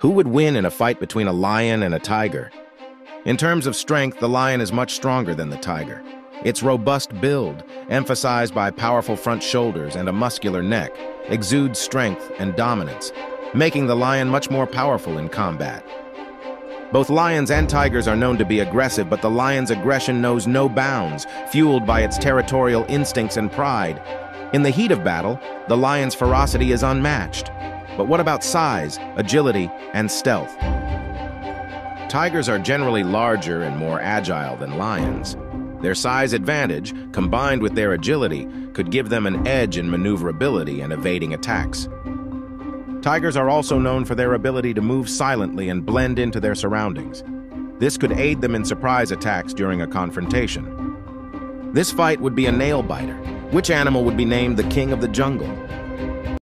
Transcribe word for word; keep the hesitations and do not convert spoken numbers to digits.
Who would win in a fight between a lion and a tiger? In terms of strength, the lion is much stronger than the tiger. Its robust build, emphasized by powerful front shoulders and a muscular neck, exudes strength and dominance, making the lion much more powerful in combat. Both lions and tigers are known to be aggressive, but the lion's aggression knows no bounds, fueled by its territorial instincts and pride. In the heat of battle, the lion's ferocity is unmatched. But what about size, agility, and stealth? Tigers are generally larger and more agile than lions. Their size advantage, combined with their agility, could give them an edge in maneuverability and evading attacks. Tigers are also known for their ability to move silently and blend into their surroundings. This could aid them in surprise attacks during a confrontation. This fight would be a nail-biter. Which animal would be named the king of the jungle?